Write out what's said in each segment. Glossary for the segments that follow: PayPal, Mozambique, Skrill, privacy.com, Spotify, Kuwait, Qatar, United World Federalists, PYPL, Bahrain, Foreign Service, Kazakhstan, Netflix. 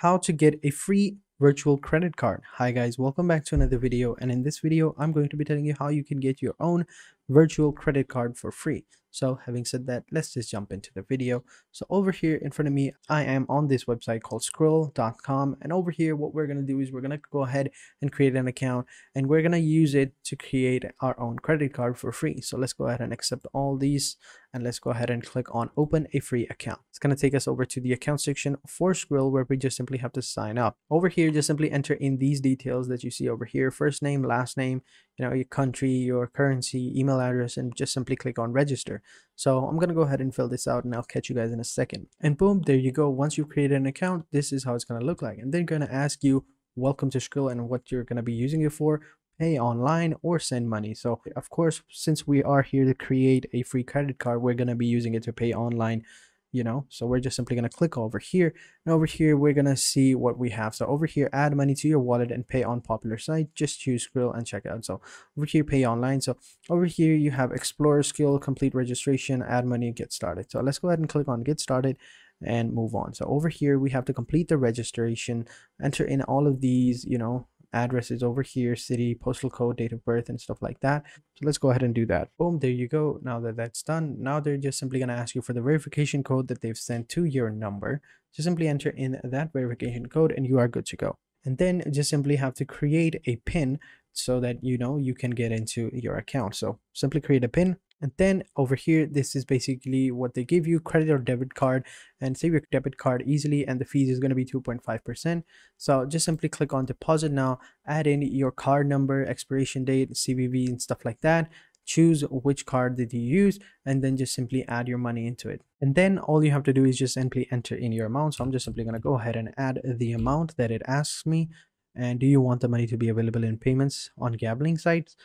how to get a free virtual credit card. Hi guys, welcome back to another video, and in this video I'm going to be telling you how you can get your own virtual credit card for free. So having said that, let's just jump into the video. So over here in front of me, I am on this website called Skrill.com, and over here what we're going to do is we're going to go ahead and create an account, and we're going to use it to create our own credit card for free. So let's go ahead and accept all these, and let's go ahead and click on open a free account. It's going to take us over to the account section for Skrill, where we just simply have to sign up. Over here, just simply enter in these details that you see over here: first name, last name, you know, your country, your currency, email address, and just simply click on register. So I'm gonna go ahead and fill this out, and I'll catch you guys in a second. And boom, there you go. Once you've created an account, this is how it's gonna look like, and they're gonna ask you welcome to Skrill and what you're gonna be using it for, pay online or send money. So of course, since we are here to create a free credit card, we're gonna be using it to pay online, you know. So we're just simply going to click over here, and over here we're going to see what we have. So over here, add money to your wallet and pay on popular site. Just choose Skrill and check out. So over here, pay online. So over here you have explore Skrill, complete registration, add money, and get started. So let's go ahead and click on get started and move on. So over here we have to complete the registration, enter in all of these, you know, addresses over here, city, postal code, date of birth, and stuff like that. So let's go ahead and do that. Boom, there you go. Now that that's done, now they're just simply going to ask you for the verification code that they've sent to your number. So simply enter in that verification code and you are good to go. And then just simply have to create a PIN so that, you know, you can get into your account. So simply create a PIN. And then over here, this is basically what they give you: credit or debit card, and save your debit card easily, and the fees is going to be 2.5%. So just simply click on deposit now, add in your card number, expiration date, CVV, and stuff like that. Choose which card did you use, and then just simply add your money into it. And then all you have to do is just simply enter in your amount. So I'm just simply going to go ahead and add the amount that it asks me. And do you want the money to be available in payments on gambling sites?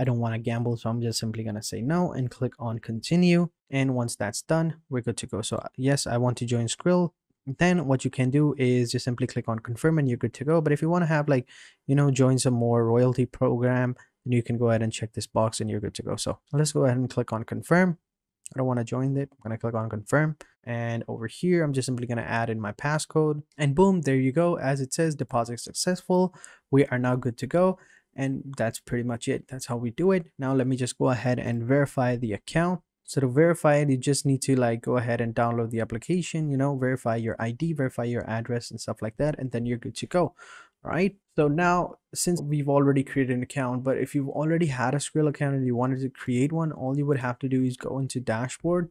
I don't want to gamble, so I'm just simply going to say no and click on continue. And once that's done, we're good to go. So yes, I want to join Skrill. Then what you can do is just simply click on confirm and you're good to go. But if you want to have, like, you know, join some more royalty program, then you can go ahead and check this box and you're good to go. So let's go ahead and click on confirm. I don't want to join it. I'm going to click on confirm. And over here, I'm just simply going to add in my passcode. And boom, there you go. As it says, deposit successful. We are now good to go. And that's pretty much it. That's how we do it. Now let me just go ahead and verify the account. So to verify it, you just need to, like, go ahead and download the application, you know, verify your ID, verify your address and stuff like that, and then you're good to go. All right, so now since we've already created an account, but if you've already had a Skrill account and you wanted to create one, all you would have to do is go into dashboard,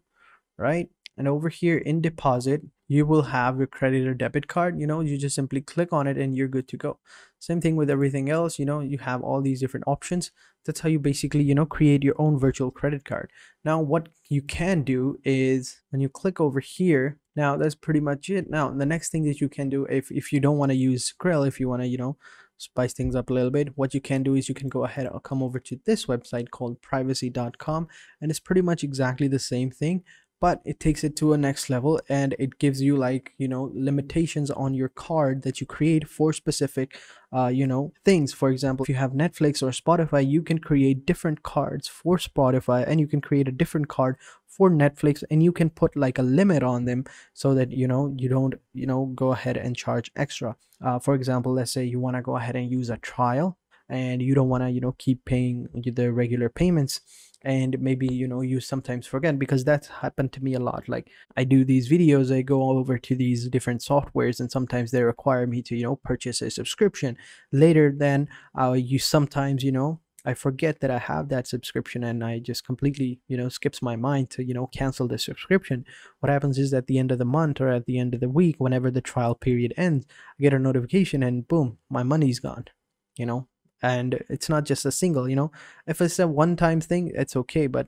right? And over here in deposit, you will have your credit or debit card. You know, you just simply click on it and you're good to go. Same thing with everything else. You know, you have all these different options. That's how you basically, you know, create your own virtual credit card. Now, what you can do is when you click over here, now that's pretty much it. Now, the next thing that you can do, if you don't want to use Skrill, if you want to, you know, spice things up a little bit, what you can do is you can go ahead or come over to this website called privacy.com, and it's pretty much exactly the same thing. But it takes it to a next level, and it gives you, like, you know, limitations on your card that you create for specific, you know, things. For example, if you have Netflix or Spotify, you can create different cards for Spotify, and you can create a different card for Netflix, and you can put, like, a limit on them so that, you know, you don't, you know, go ahead and charge extra. For example, let's say you want to go ahead and use a trial, and you don't want to, you know, keep paying the regular payments. And maybe, you know, you sometimes forget, because that's happened to me a lot. Like, I do these videos, I go over to these different softwares, and sometimes they require me to, you know, purchase a subscription later. Then you sometimes, you know, I forget that I have that subscription, and I just completely, you know, skips my mind to, you know, cancel the subscription. What happens is at the end of the month or at the end of the week, whenever the trial period ends, I get a notification and boom, my money's gone, you know. And it's not just a single, you know, if it's a one-time thing, it's okay. But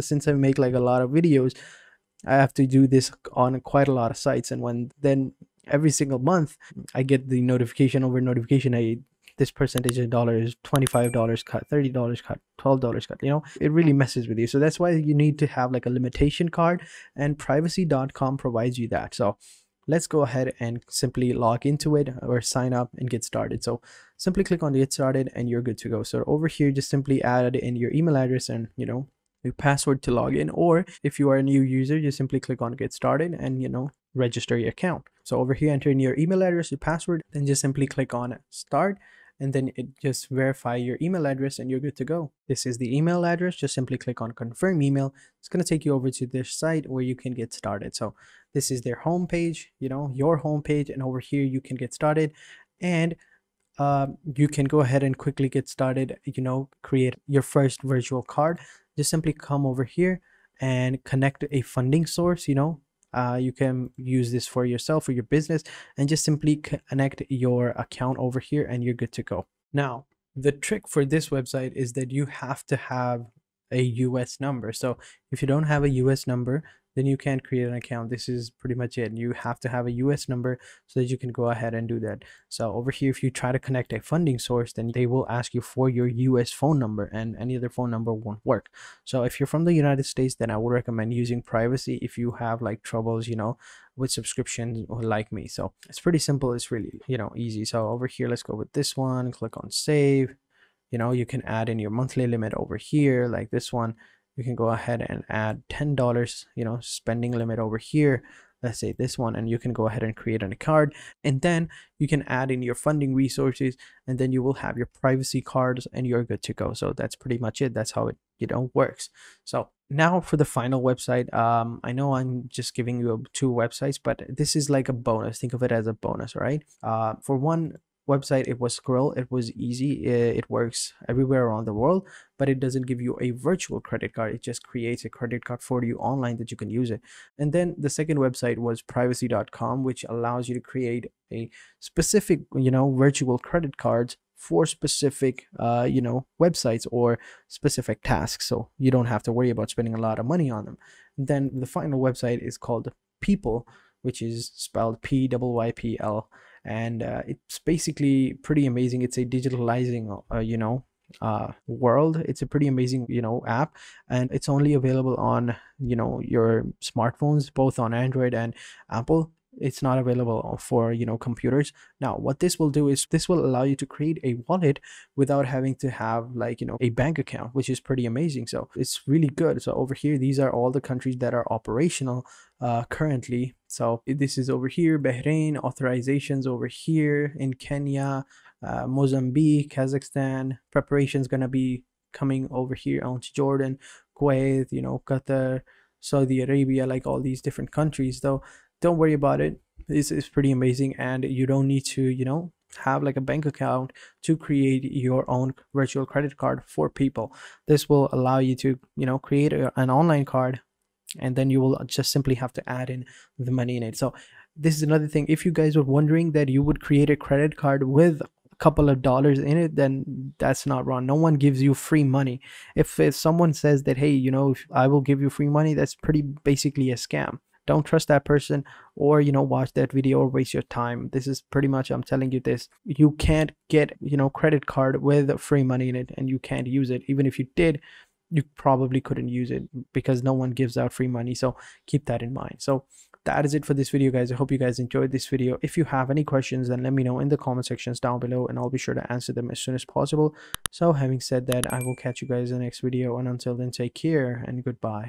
since I make, like, a lot of videos, I have to do this on quite a lot of sites. And when then every single month I get the notification over notification, this percentage of dollars, $25 cut, $30 cut, $12 cut, you know, it really messes with you. So that's why you need to have, like, a limitation card, and privacy.com provides you that. So let's go ahead and simply log into it or sign up and get started. So simply click on get started and you're good to go. So over here, just simply add in your email address and, you know, your password to log in, or if you are a new user, you simply click on get started and, you know, register your account. So over here, enter in your email address, your password, then just simply click on start, and then it just verify your email address and you're good to go. This is the email address. Just simply click on confirm email. It's going to take you over to this site where you can get started. So this is their homepage, you know, your homepage, and over here you can get started, and you can go ahead and quickly get started, you know, create your first virtual card. Just simply come over here and connect a funding source, you know. You can use this for yourself or your business, and just simply connect your account over here and you're good to go. Now, the trick for this website is that you have to have a US number. So if you don't have a US number, then you can't create an account. This is pretty much it. You have to have a US number so that you can go ahead and do that. So over here, if you try to connect a funding source, then they will ask you for your US phone number, and any other phone number won't work. So if you're from the United States, then I would recommend using Privacy if you have like troubles, you know, with subscriptions like me. So it's pretty simple. It's really, you know, easy. So over here, let's go with this one, click on save. You know, you can add in your monthly limit over here like this one. You can go ahead and add $10, you know, spending limit over here. Let's say this one, and you can go ahead and create a card, and then you can add in your funding resources, and then you will have your privacy cards and you're good to go. So that's pretty much it. That's how it, you know, works. So now for the final website, I know I'm just giving you two websites, but this is like a bonus. Think of it as a bonus, right? For one website, it was Skrill. It was easy. It works everywhere around the world, but it doesn't give you a virtual credit card. It just creates a credit card for you online that you can use it. And then the second website was privacy.com, which allows you to create a specific, you know, virtual credit cards for specific, you know, websites or specific tasks. So you don't have to worry about spending a lot of money on them. And then the final website is called People, which is spelled PYPL. And it's basically pretty amazing. It's a digitalizing, you know, world. It's a pretty amazing, you know, app, and it's only available on, you know, your smartphones, both on Android and Apple. It's not available for, you know, computers. Now, what this will do is this will allow you to create a wallet without having to have, like, you know, a bank account, which is pretty amazing. So it's really good. So over here, these are all the countries that are operational currently. So this is over here, Bahrain, authorizations over here in Kenya, Mozambique, Kazakhstan, preparations going to be coming over here on to Jordan, Kuwait, you know, Qatar, Saudi Arabia, like all these different countries. Though, don't worry about it. This is pretty amazing, and you don't need to, you know, have like a bank account to create your own virtual credit card for people. This will allow you to, you know, create an online card, and then you will just simply have to add in the money in it. So this is another thing. If you guys were wondering that you would create a credit card with couple of dollars in it, then that's not wrong. No one gives you free money. If someone says that, hey, you know, if I will give you free money, that's pretty basically a scam. Don't trust that person, or, you know, watch that video or waste your time. This is pretty much, I'm telling you this, you can't get, you know, credit card with free money in it, and you can't use it. Even if you did, you probably couldn't use it because no one gives out free money. So keep that in mind. So that is it for this video, guys. I hope you guys enjoyed this video. If you have any questions, then let me know in the comment sections down below, and I'll be sure to answer them as soon as possible. So having said that, I will catch you guys in the next video, and until then, take care and goodbye.